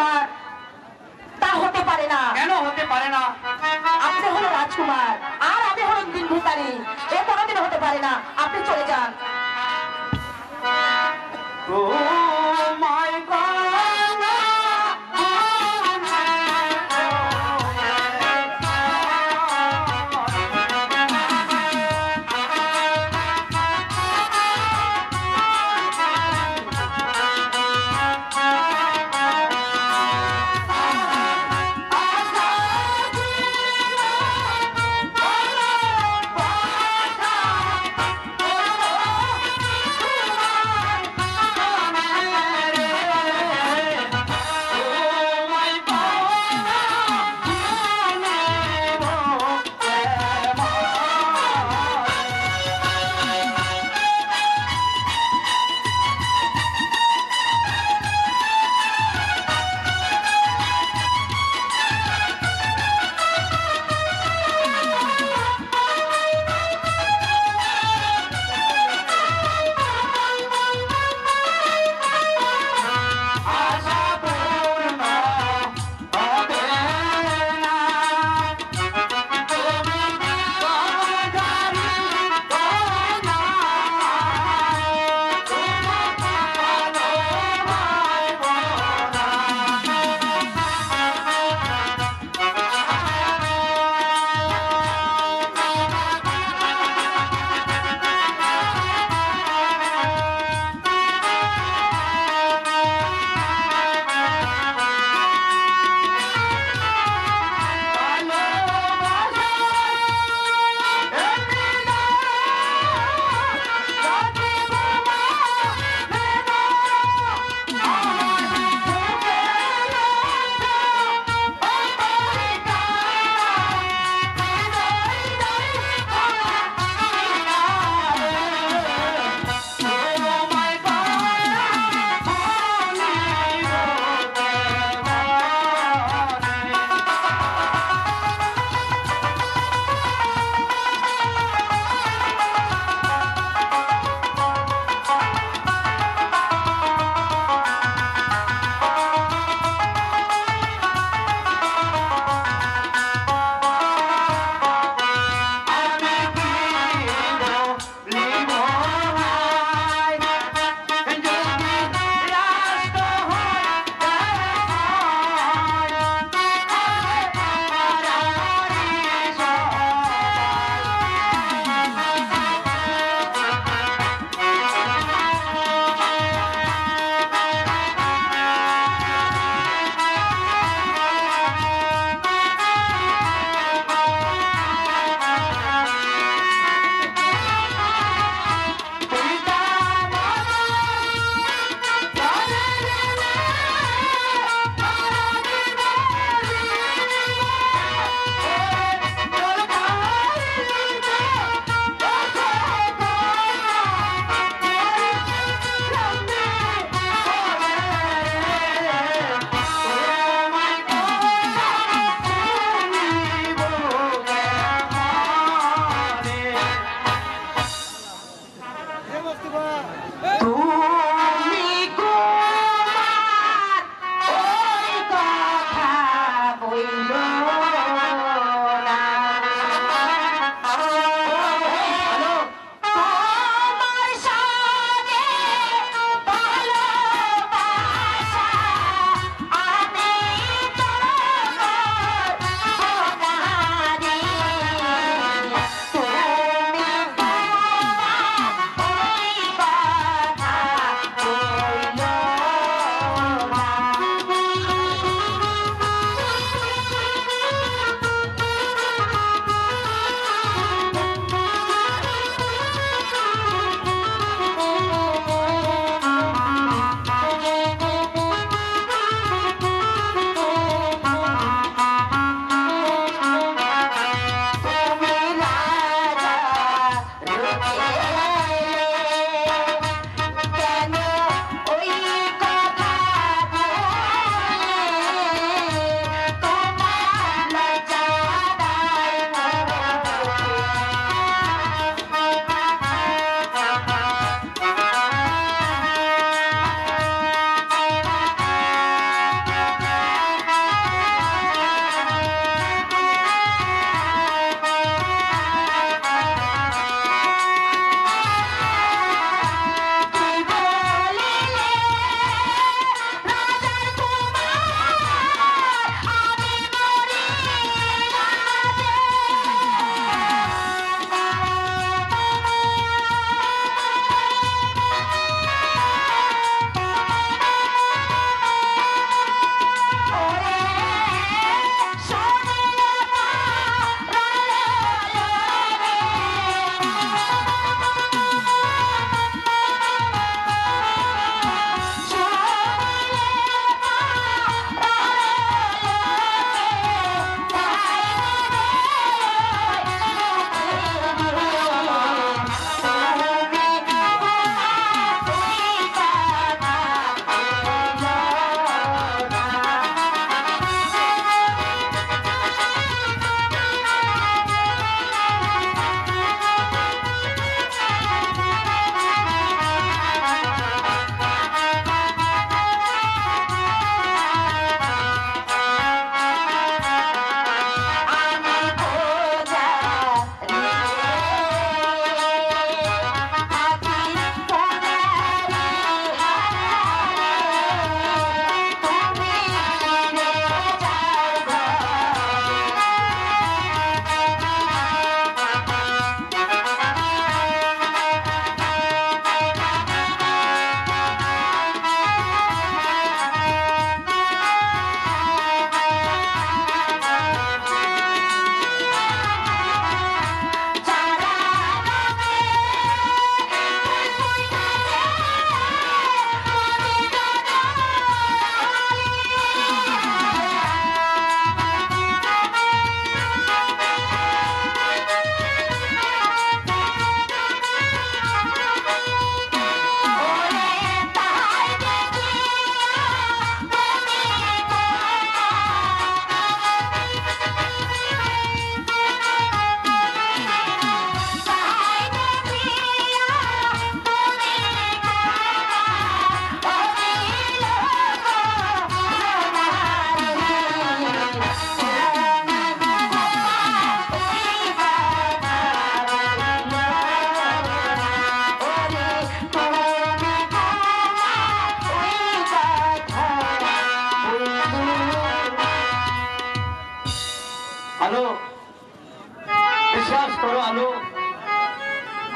আমার তা হতে পারে না। কেন হতে পারে না? আপনি হলো রাজকুমার আর আমি হলো দিন ভিখারি, এ কোনোদিন হতে পারে না। আপনি চলে যান। आलो, विश्वास करो आलो,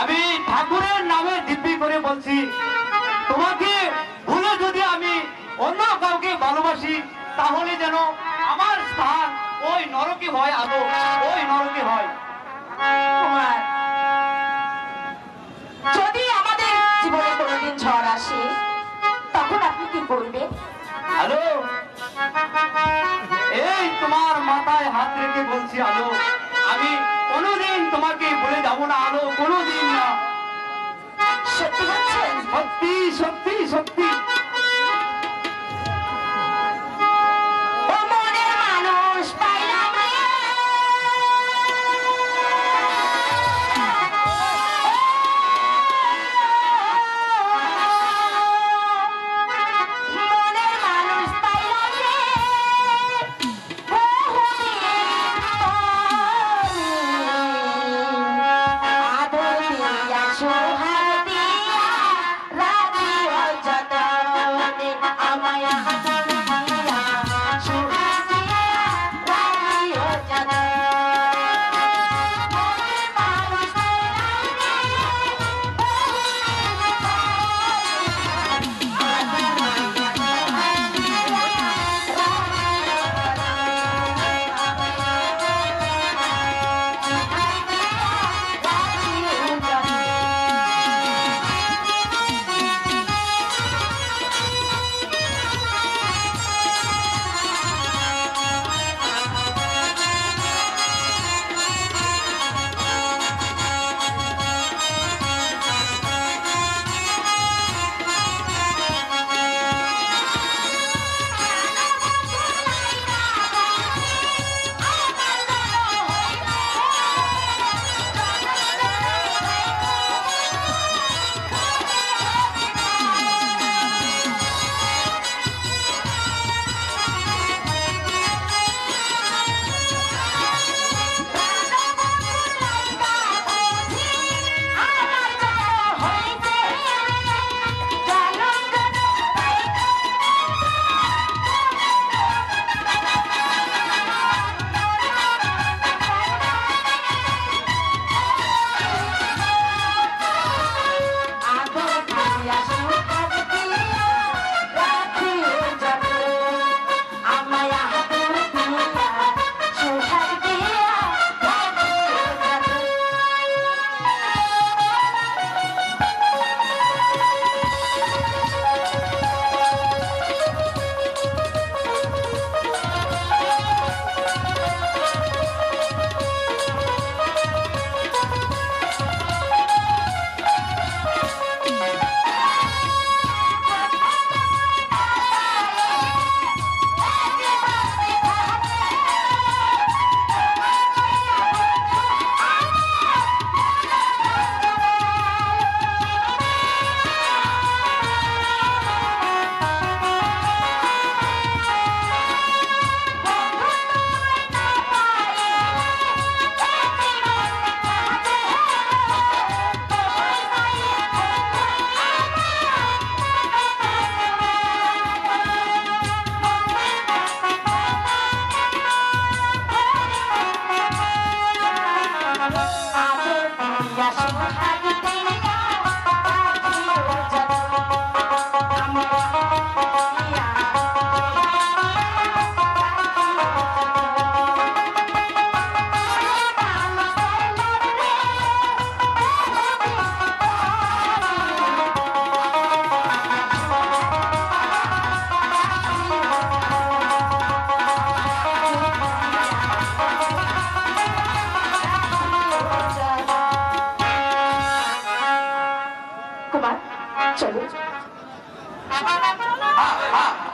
अभी ठाकुरेर नामे दिव्य करे बोलছি তোমাকে ভুলে যদি আমি অন্য কাউকে ভালোবাসি তাহলে যেন আমার স্থান ওই নরকে হয় আলো, ওই নরকে হয়। যদি আমাদের জীবনে কোনোদিন ঝড় আসে তখন আপনি কি করবেন? আলো, এই তোমার মাথায় হাত রেখে বলছি আলো, আমি কোনোদিন তোমাকে ভুলে যাব না আলো, কোনোদিন না। সত্যি বলছেন? সত্যি সত্যি সত্যি। चलो।